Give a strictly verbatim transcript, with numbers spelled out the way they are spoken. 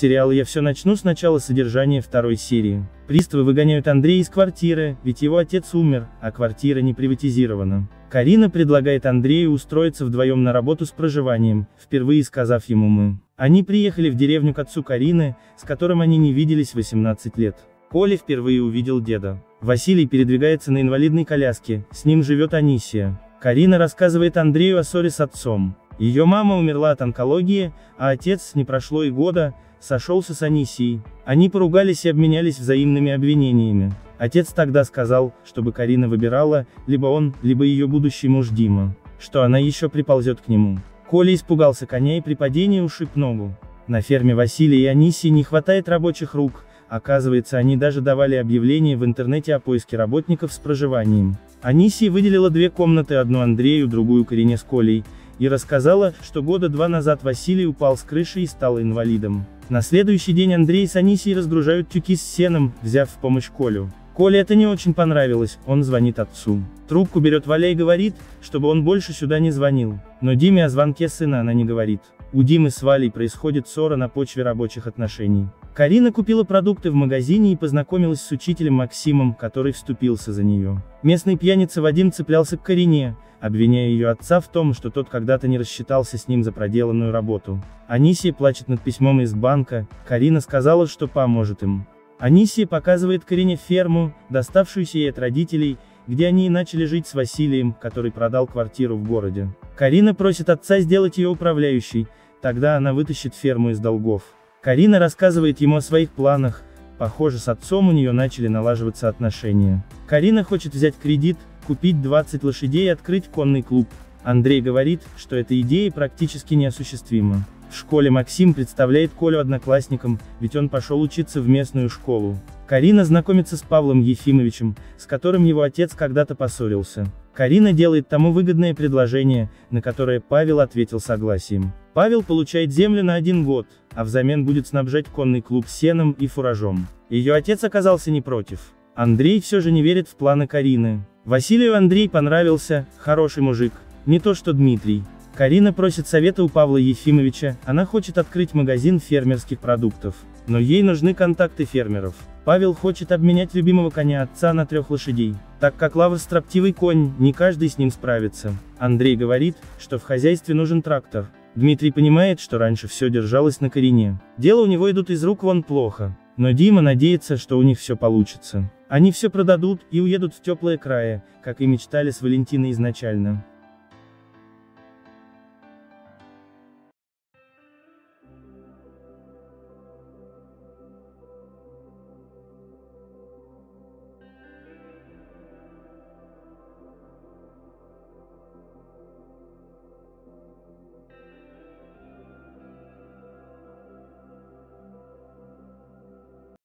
Сериал «Я всё начну сначала», содержание второй серии. Приставы выгоняют Андрея из квартиры, ведь его отец умер, а квартира не приватизирована. Карина предлагает Андрею устроиться вдвоем на работу с проживанием, впервые сказав ему «мы». Они приехали в деревню к отцу Карины, с которым они не виделись восемнадцать лет. Коля впервые увидел деда. Василий передвигается на инвалидной коляске, с ним живет Анисия. Карина рассказывает Андрею о ссоре с отцом. Ее мама умерла от онкологии, а отец, не прошло и года, сошелся с Анисией. Они поругались и обменялись взаимными обвинениями. Отец тогда сказал, чтобы Карина выбирала, либо он, либо ее будущий муж Дима, что она еще приползет к нему. Коля испугался коня и при падении ушиб ногу. На ферме Василия и Анисии не хватает рабочих рук, оказывается, они даже давали объявление в интернете о поиске работников с проживанием. Анисия выделила две комнаты, одну Андрею, другую Карине с Колей, и рассказала, что года два назад Василий упал с крыши и стал инвалидом. На следующий день Андрей с Анисией разгружают тюки с сеном, взяв в помощь Колю. Коле это не очень понравилось, он звонит отцу. Трубку берет Валя и говорит, чтобы он больше сюда не звонил. Но Диме о звонке сына она не говорит. У Димы с Валей происходит ссора на почве рабочих отношений. Карина купила продукты в магазине и познакомилась с учителем Максимом, который вступился за нее. Местный пьяница Вадим цеплялся к Карине, обвиняя ее отца в том, что тот когда-то не рассчитался с ним за проделанную работу. Анисия плачет над письмом из банка, Карина сказала, что поможет им. Анисия показывает Карине ферму, доставшуюся ей от родителей, где они и начали жить с Василием, который продал квартиру в городе. Карина просит отца сделать ее управляющей, тогда она вытащит ферму из долгов. Карина рассказывает ему о своих планах, похоже, с отцом у нее начали налаживаться отношения. Карина хочет взять кредит, купить двадцать лошадей и открыть конный клуб. Андрей говорит, что эта идея практически неосуществима. В школе Максим представляет Колю одноклассникам, ведь он пошел учиться в местную школу. Карина знакомится с Павлом Ефимовичем, с которым его отец когда-то поссорился. Карина делает тому выгодное предложение, на которое Павел ответил согласием. Павел получает землю на один год, а взамен будет снабжать конный клуб сеном и фуражом. Ее отец оказался не против. Андрей все же не верит в планы Карины. Василию Андрей понравился, хороший мужик, не то что Дмитрий. Карина просит совета у Павла Ефимовича, она хочет открыть магазин фермерских продуктов, но ей нужны контакты фермеров. Павел хочет обменять любимого коня отца на трех лошадей, так как Лавр строптивый конь, не каждый с ним справится. Андрей говорит, что в хозяйстве нужен трактор. Дмитрий понимает, что раньше все держалось на Карине. Дела у него идут из рук вон плохо, но Дима надеется, что у них все получится. Они все продадут и уедут в теплые края, как и мечтали с Валентиной изначально.